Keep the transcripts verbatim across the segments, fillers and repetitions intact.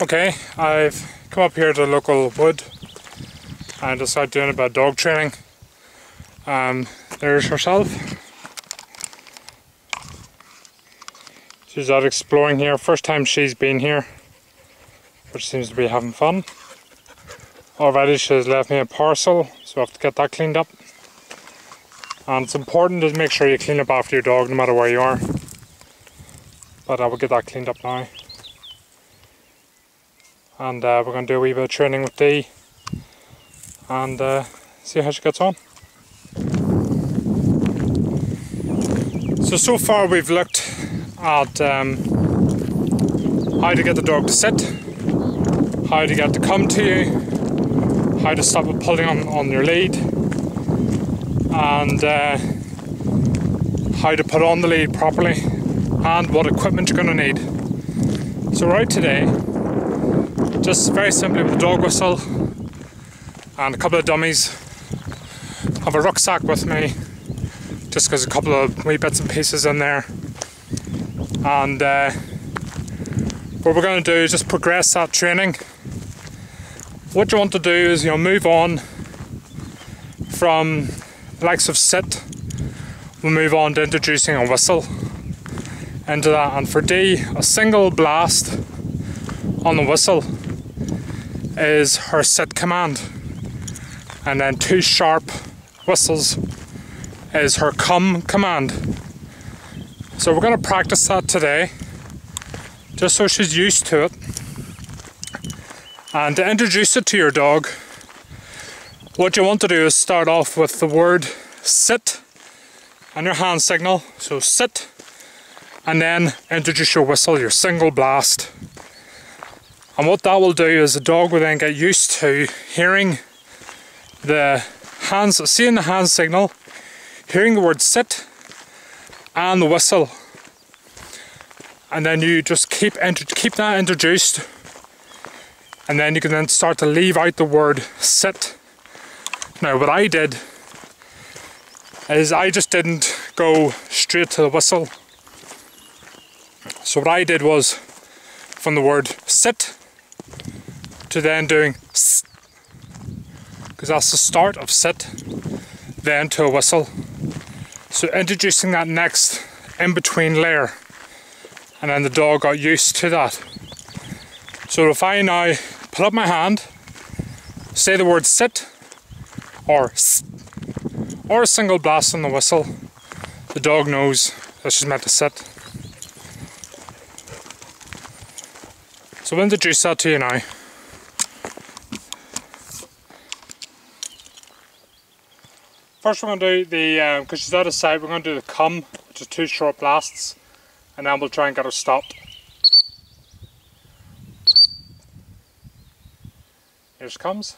Okay, I've come up here to the local wood and just started doing a bit of dog training. Um, there's herself. She's out exploring here. First time she's been here, which seems to be having fun. Already she's left me a parcel, so I have to get that cleaned up. And it's important to make sure you clean up after your dog, no matter where you are. But I will get that cleaned up now. And uh, we're going to do a wee bit of training with Dee and uh, see how she gets on. So, so far we've looked at um, how to get the dog to sit, how to get to come to you, how to stop it pulling on, on your lead, and uh, how to put on the lead properly, and what equipment you're going to need. So right today, just very simply with a dog whistle and a couple of dummies. I have a rucksack with me, just because a couple of wee bits and pieces in there. And uh, what we're going to do is just progress that training. What you want to do is, you know, move on from the likes of sit. We'll move on to introducing a whistle into that, and for Dee, a single blast on the whistle is her sit command, and then two sharp whistles is her come command. So we're going to practice that today, just so she's used to it. And to introduce it to your dog, what you want to do is start off with the word sit and your hand signal, so sit, and then introduce your whistle, your single blast. And what that will do is the dog will then get used to hearing the hands, seeing the hand signal, hearing the word sit and the whistle, and then you just keep keep that introduced, and then you can then start to leave out the word sit. Now what I did is I just didn't go straight to the whistle. So what I did was from the word sit to then doing s, because that's the start of sit, then to a whistle. So introducing that next in-between layer, and then the dog got used to that. So if I now put up my hand, say the word sit or s, or a single blast on the whistle, the dog knows that she's meant to sit. So we'll introduce that to you now. First we're going to do the, because um, she's out of sight, we're going to do the come, which is two short blasts, and then we'll try and get her stopped. Here she comes.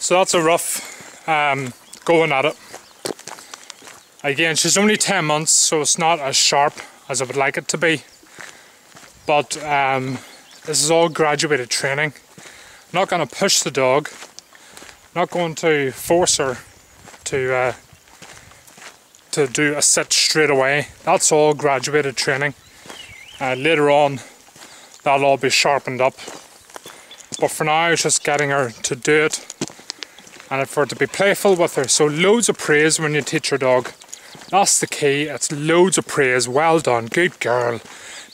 So that's a rough um, going at it. Again, she's only ten months, so it's not as sharp as I would like it to be. But um, this is all graduated training. I'm not going to push the dog. I'm not going to force her to uh, to do a sit straight away. That's all graduated training. Uh, later on, that'll all be sharpened up. But for now, it's just getting her to do it, and for her to be playful with her. So loads of praise when you teach your dog. That's the key, it's loads of praise. Well done, good girl.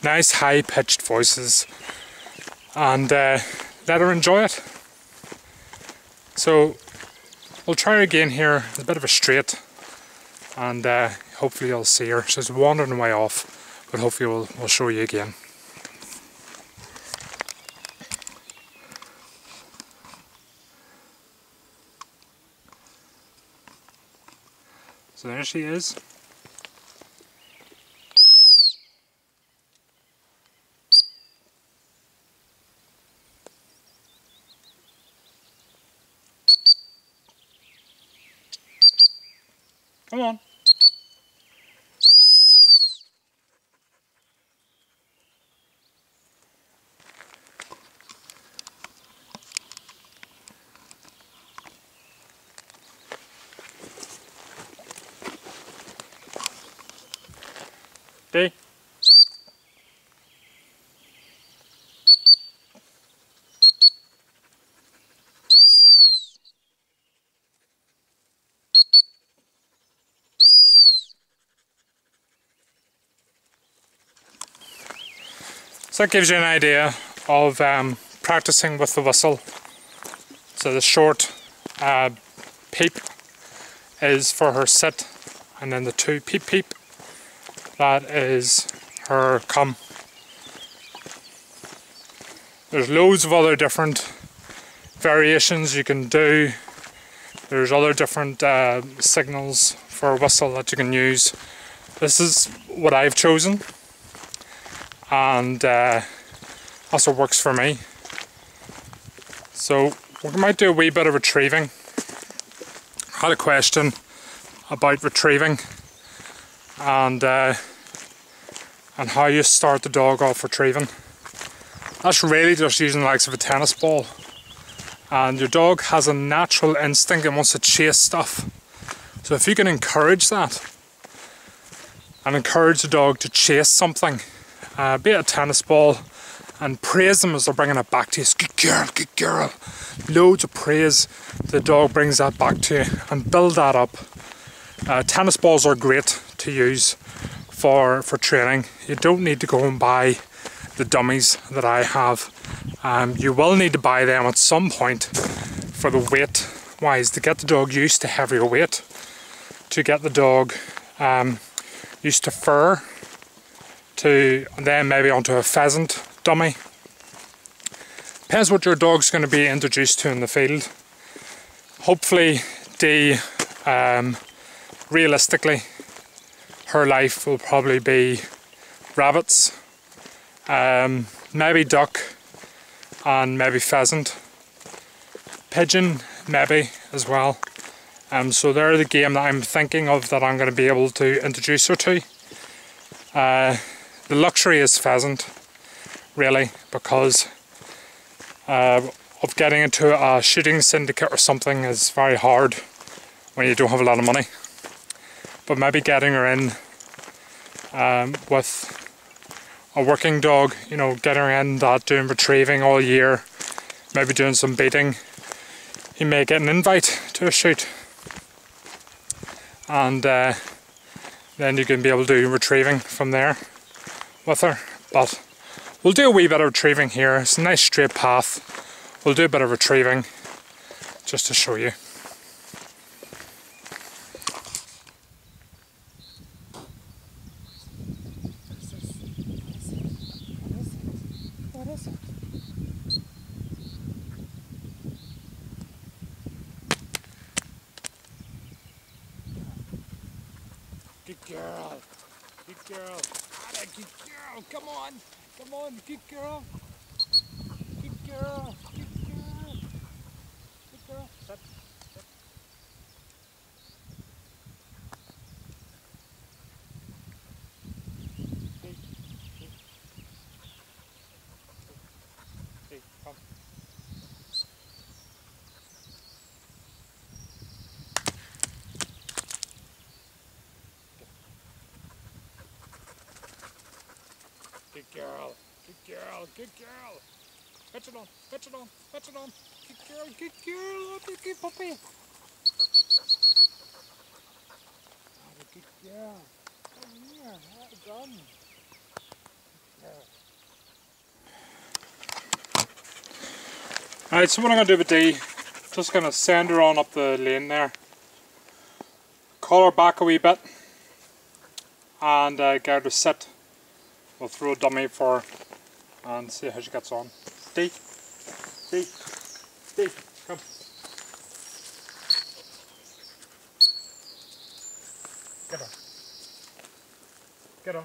Nice high-pitched voices. And uh, let her enjoy it. So we'll try her again here. It's a bit of a straight. And uh, hopefully you'll see her. She's wandering away off, but hopefully we'll, we'll show you again. So there she is. Come on. D. So that gives you an idea of um, practicing with the whistle. So the short uh, peep is for her sit, and then the two peep peep, that is her come. There's loads of other different variations you can do. There's other different uh, signals for a whistle that you can use. This is what I've chosen, and uh, also works for me. So we might do a wee bit of retrieving. I had a question about retrieving and uh, and how you start the dog off retrieving. That's really just using the likes of a tennis ball, and your dog has a natural instinct and wants to chase stuff. So if you can encourage that and encourage the dog to chase something, Uh, be it a tennis ball, and praise them as they're bringing it back to you. Good girl, good girl. Loads of praise. The dog brings that back to you, and build that up. Uh, tennis balls are great to use for for training. You don't need to go and buy the dummies that I have. Um, you will need to buy them at some point for the weight wise, to get the dog used to heavier weight, to get the dog um, used to fur, to then maybe onto a pheasant dummy. Depends what your dog's going to be introduced to in the field. Hopefully, D, um, realistically, her life will probably be rabbits, um, maybe duck, and maybe pheasant. Pigeon, maybe, as well. Um, so they're the game that I'm thinking of that I'm going to be able to introduce her to. Uh, The luxury is pheasant, really, because uh, of getting into a shooting syndicate or something is very hard when you don't have a lot of money. But maybe getting her in um, with a working dog, you know, getting her in that, doing retrieving all year, maybe doing some baiting, you may get an invite to a shoot, and uh, then you can be able to do retrieving from there with her. But we'll do a wee bit of retrieving here. It's a nice straight path. We'll do a bit of retrieving just to show you. Good girl. Good girl. Good girl, come on, come on, good girl, good girl, good girl, good girl, sit, sit. Hey, hey. Hey, come. Good girl, good girl, good girl. Fetch it on, fetch it on, fetch it on. Good girl, good girl, good, good puppy. Oh, good girl. Come here, have a gun. Alright, so what I'm going to do with D, just going to send her on up the lane there. Call her back a wee bit, and uh, get her to sit. We'll throw a dummy for her and see how she gets on. Stay, stay, stay, come. Get on. Get on.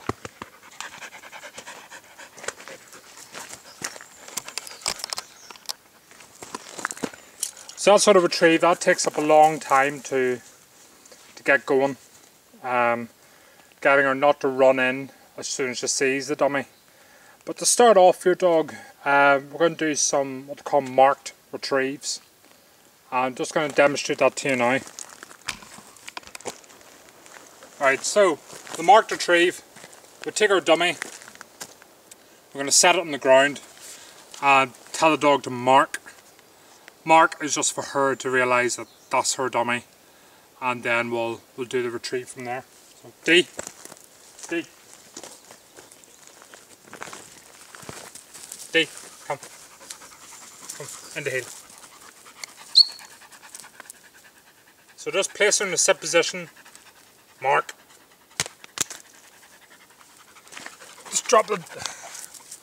So that sort of retrieve, that takes up a long time to to get going. Um, getting her not to run in as soon as she sees the dummy. But to start off your dog, uh, we're going to do some what they call marked retrieves. I'm just going to demonstrate that to you now. Alright, so the marked retrieve, we take our dummy, we're going to set it on the ground and tell the dog to mark. Mark is just for her to realise that that's her dummy, and then we'll, we'll do the retrieve from there. So, D. D. D, come, come, in the heel. So just place her in the sit position, mark. Just drop the,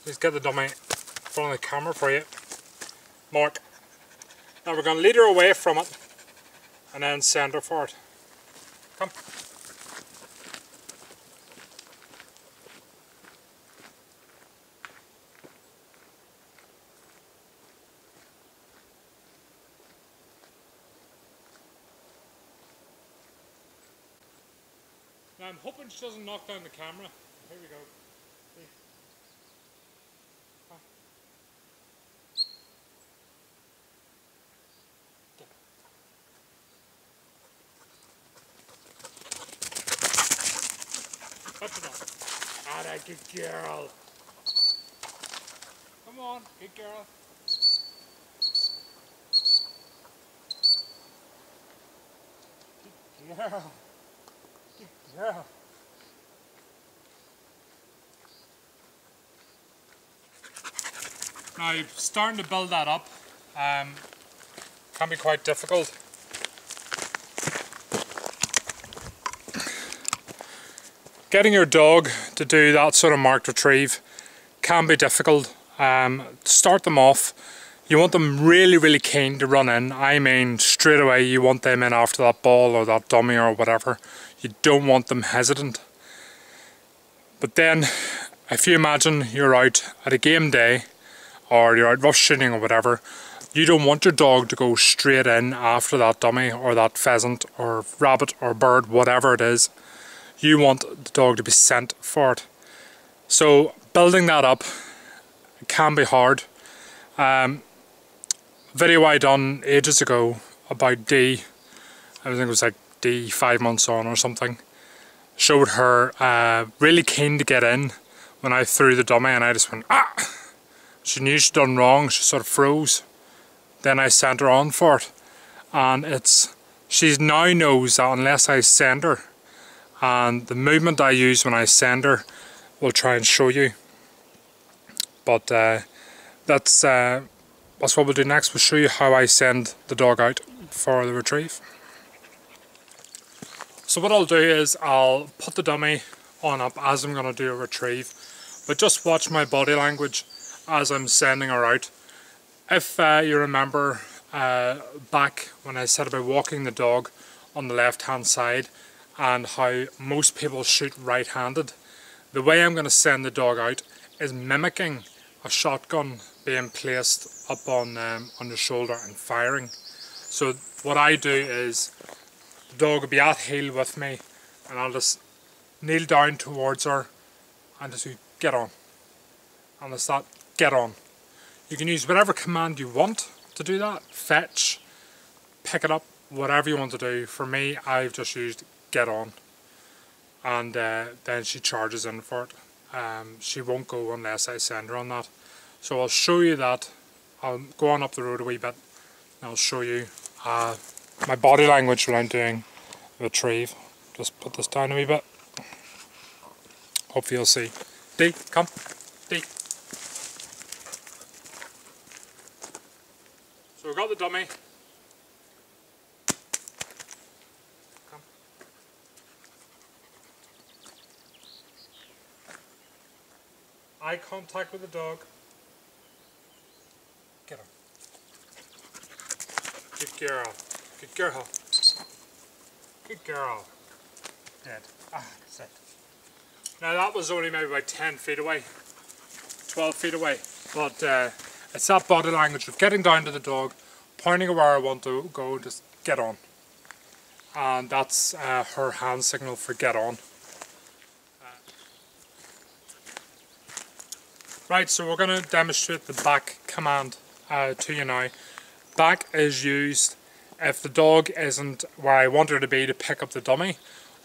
just get the dummy in front of the camera for you. Mark. Now we're going to lead her away from it and then send her for it. Come. Now I'm hoping she doesn't knock down the camera. Here we go. See. Huh. Touch it up. Ah, that good girl. Come on, good girl. Good girl. Yeah. Now you're starting to build that up, um, can be quite difficult. Getting your dog to do that sort of marked retrieve can be difficult. Um, start them off, you want them really really keen to run in. I mean straight away you want them in after that ball or that dummy or whatever. You don't want them hesitant. But then, if you imagine you're out at a game day, or you're out rough shooting or whatever, you don't want your dog to go straight in after that dummy, or that pheasant, or rabbit, or bird, whatever it is. You want the dog to be sent for it. So, building that up can be hard. Um, video I done ages ago about D, I think it was like D five months on or something, showed her uh, really keen to get in when I threw the dummy, and I just went ah. She knew she'd done wrong, she sort of froze. Then I sent her on for it, and it's she now knows that unless I send her, and the movement I use when I send her, will try and show you. But uh, that's uh, that's what we'll do next. We'll show you how I send the dog out for the retrieve. So what I'll do is I'll put the dummy on up as I'm going to do a retrieve, but just watch my body language as I'm sending her out. If uh, you remember uh, back when I said about walking the dog on the left hand side and how most people shoot right-handed, the way I'm going to send the dog out is mimicking a shotgun being placed up on, um, on your shoulder and firing. So what I do is the dog will be at heel with me, and I'll just kneel down towards her and just get on. And it's that get on. You can use whatever command you want to do that. Fetch, pick it up, whatever you want to do. For me, I've just used get on. And uh, then she charges in for it. Um, she won't go unless I send her on that. So I'll show you that. I'll go on up the road a wee bit and I'll show you uh, my body language when I'm doing retrieve. Just put this down a wee bit. Hopefully you'll see. D, come. D. dummy. Come. Eye contact with the dog. Get him. Good girl. Good girl. Good girl. Dead. Ah, sit. Now that was only maybe about ten feet away, twelve feet away, but uh, it's that body language of getting down to the dog, pointing where I want to go, just get on. And that's uh, her hand signal for get on. Right, so we're going to demonstrate the back command uh, to you now. Back is used if the dog isn't where I want her to be to pick up the dummy,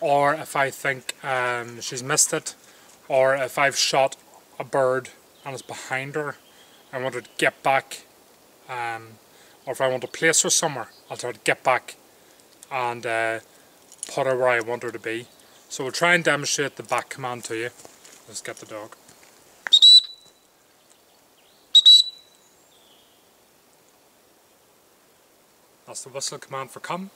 or if I think um, she's missed it, or if I've shot a bird and it's behind her, I want her to get back, um, or if I want to place her somewhere, I'll try to get back and uh, put her where I want her to be. So we'll try and demonstrate the back command to you. Let's get the dog. That's the whistle command for come.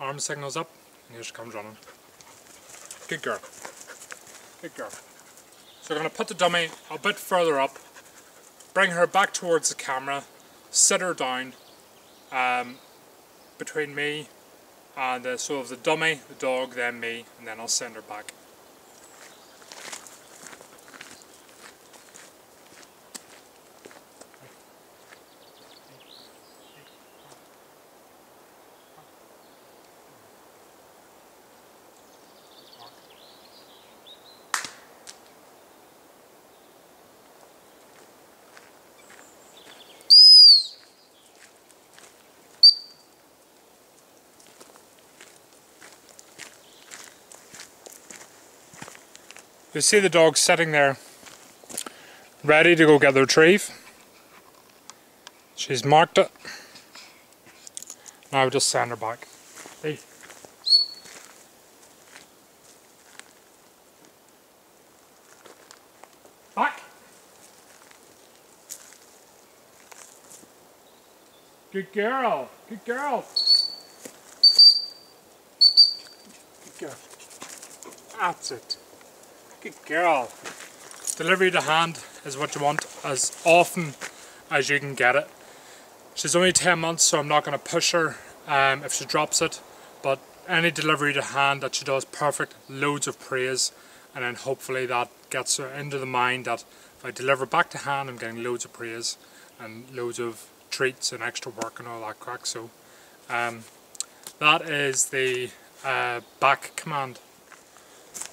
Arm signals up, and here she comes running. Good girl. Good girl. So we're going to put the dummy a bit further up, bring her back towards the camera, sit her down um, between me and uh, so of the dummy, the dog, then me, and then I'll send her back. You see the dog sitting there, ready to go get the retrieve. She's marked it. Now we'll just send her back. Hey. Back. Good girl. Good girl. Good girl. That's it. Good girl. Delivery to hand is what you want as often as you can get it. She's only ten months, so I'm not going to push her um, if she drops it, but any delivery to hand that she does perfect, loads of praise, and then hopefully that gets her into the mind that if I deliver back to hand, I'm getting loads of praise and loads of treats and extra work and all that crack. So um, that is the uh, back command.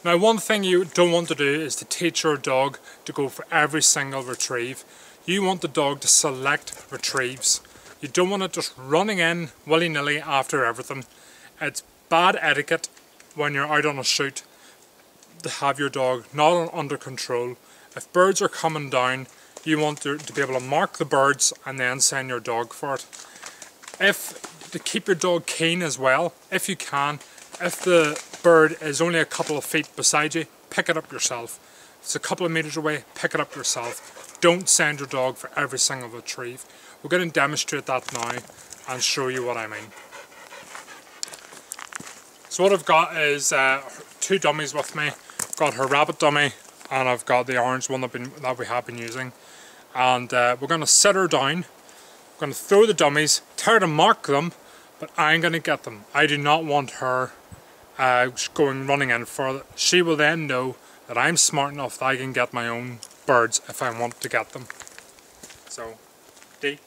Now, one thing you don't want to do is to teach your dog to go for every single retrieve. You want the dog to select retrieves. You don't want it just running in willy-nilly after everything. It's bad etiquette when you're out on a shoot to have your dog not under control. If birds are coming down, you want to, to be able to mark the birds and then send your dog for it. If to keep your dog keen as well, if you can, if the bird is only a couple of feet beside you, pick it up yourself. If it's a couple of meters away, pick it up yourself. Don't send your dog for every single retrieve. We're going to demonstrate that now and show you what I mean. So what I've got is uh, two dummies with me. I've got her rabbit dummy and I've got the orange one that, been, that we have been using. And uh, we're going to sit her down. We're going to throw the dummies, try to mark them, but I'm going to get them. I do not want her Uh, going running in further. She will then know that I'm smart enough that I can get my own birds if I want to get them. So, D.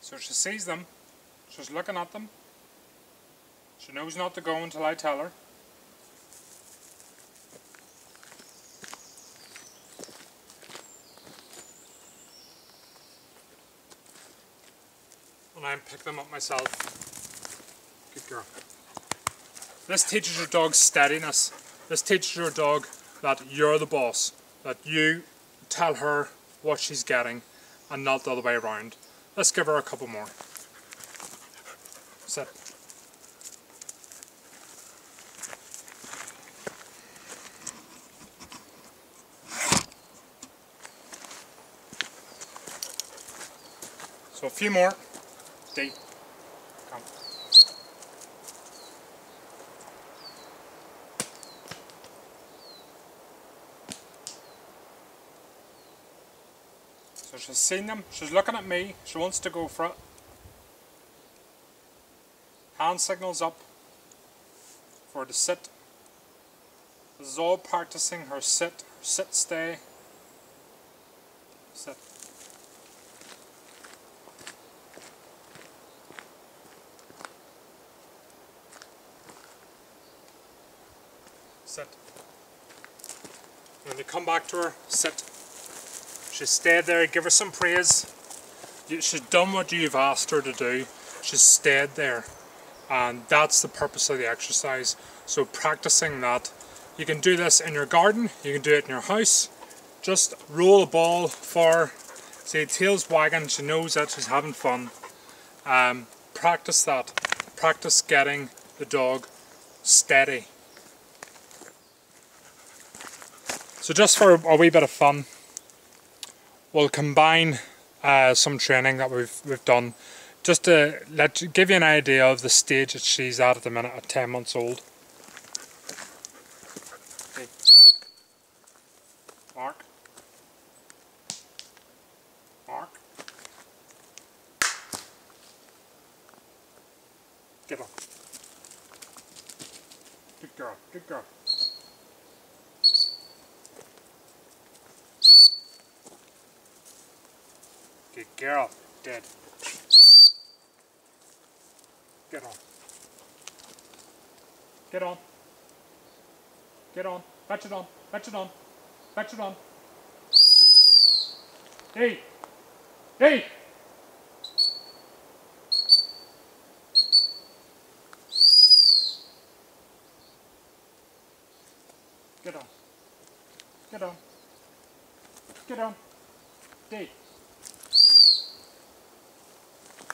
So she sees them, she's looking at them, she knows not to go until I tell her. And pick them up myself. Good girl. This teaches your dog steadiness. This teaches your dog that you're the boss, that you tell her what she's getting and not the other way around. Let's give her a couple more. Set. So a few more. Stay. Come. So she's seen them, she's looking at me, she wants to go for it. Hand signals up for the sit. This is all practicing her sit, her sit stay. Sit. Sit. When you come back to her, sit. She stayed there, give her some praise. She's done what you've asked her to do. She's stayed there. And that's the purpose of the exercise. So practicing that. You can do this in your garden, you can do it in your house. Just roll a ball for, see, tail's wagging, she knows that she's having fun. Um, practice that. Practice getting the dog steady. So just for a wee bit of fun, we'll combine uh, some training that we've we've done, just to let you, give you an idea of the stage that she's at at the minute at ten months old. Okay. Mark. Mark. Get up. Good girl. Good girl. Good girl, dead. Get on. Get on. Get on. Fetch it on. Fetch it on. Fetch it on. Hey! Hey! Get on. Get on. Get on. Hey!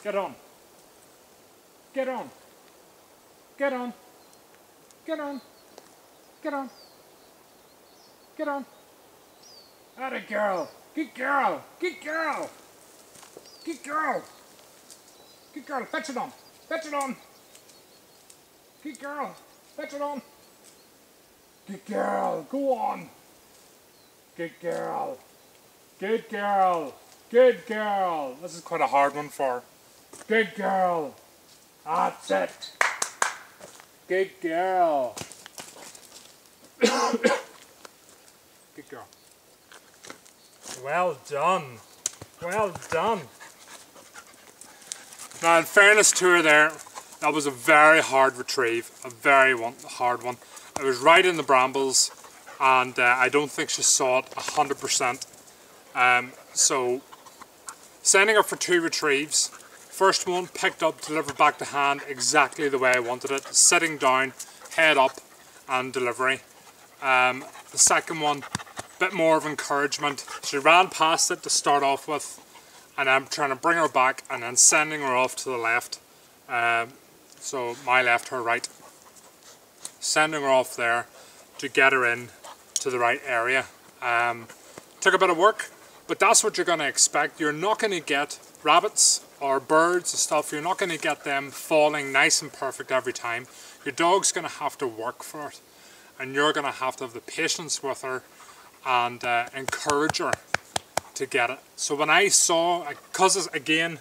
Get on. Get on. Get on. Get on. Get on. Get on. Atta girl. Good girl. Good girl. Good girl. Good girl. Fetch it on. Fetch it on. Good girl. Fetch it on. Good girl. Go on. Good girl. Good girl. Good girl. This is quite a hard one for her. Good girl. That's it. Good girl. Good girl. Well done. Well done. Now, in fairness to her there, that was a very hard retrieve. A very one, hard one. It was right in the brambles, and uh, I don't think she saw it one hundred percent. Um, so, sending her for two retrieves. First one, picked up, delivered back to hand, exactly the way I wanted it. Sitting down, head up, and delivery. Um, the second one, a bit more of encouragement. She ran past it to start off with, and I'm trying to bring her back, and then sending her off to the left. Um, so my left, her right. Sending her off there to get her in to the right area. Um, took a bit of work, but that's what you're going to expect. You're not going to get rabbits or birds and stuff. You're not going to get them falling nice and perfect every time. Your dog's going to have to work for it, and you're going to have to have the patience with her and uh, encourage her to get it. So when I saw, because again,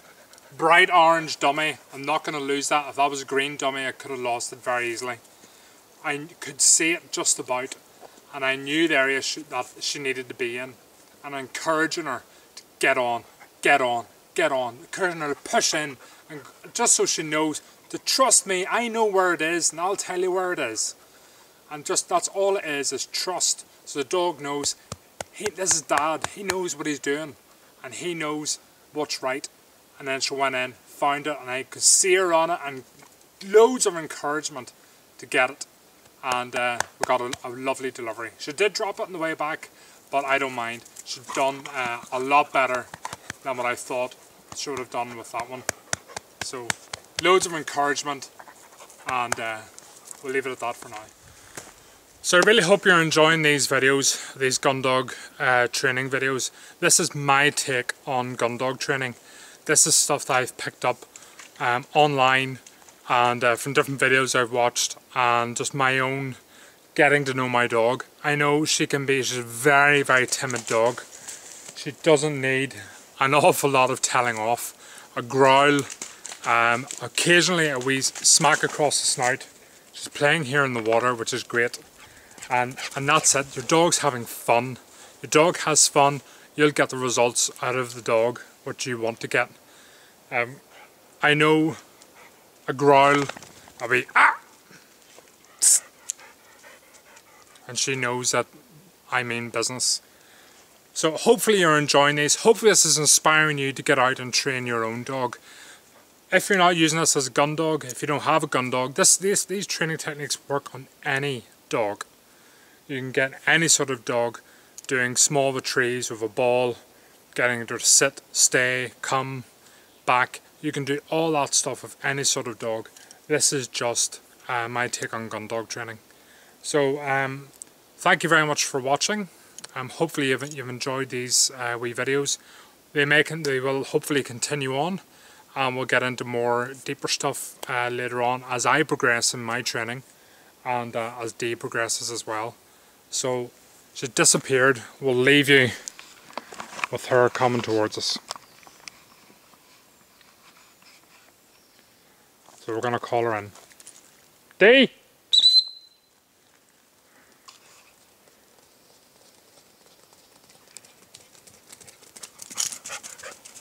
bright orange dummy, I'm not going to lose that. If that was a green dummy, I could have lost it very easily. I could see it just about, and I knew the area she, that she needed to be in, and encouraging her to get on, get on, get on, encouraging her to push in, and just so she knows to trust me. I know where it is, and I'll tell you where it is. And just that's all it is, is trust. So the dog knows, he, this is dad, he knows what he's doing, and he knows what's right. And then she went in, found it, and I could see her on it, and loads of encouragement to get it. And uh, we got a, a lovely delivery. She did drop it on the way back, but I don't mind. She'd done uh, a lot better than what I thought. should have done with that one. So loads of encouragement, and uh, we'll leave it at that for now. So I really hope you're enjoying these videos, these gun dog uh, training videos. This is my take on gun dog training. This is stuff that I've picked up um, online and uh, from different videos I've watched, and just my own getting to know my dog. I know she can be, she's a very, very timid dog. She doesn't need an awful lot of telling off. A growl, um, occasionally a wee smack across the snout. She's playing here in the water, which is great. And, and that's it. Your dog's having fun. Your dog has fun. You'll get the results out of the dog, what you want to get. Um, I know a growl, I'll be ah! And she knows that I mean business. So hopefully you're enjoying these. Hopefully this is inspiring you to get out and train your own dog. If you're not using this as a gun dog, if you don't have a gun dog, this, this, these training techniques work on any dog. You can get any sort of dog doing small retrieves with a ball, getting her to sit, stay, come, back. You can do all that stuff with any sort of dog. This is just uh, my take on gun dog training. So um, thank you very much for watching. Um, hopefully you've, you've enjoyed these uh, wee videos. They, may con they will hopefully continue on, and we'll get into more deeper stuff uh, later on as I progress in my training, and uh, as Dee progresses as well. So she disappeared. We'll leave you with her coming towards us. So we're going to call her in. Dee!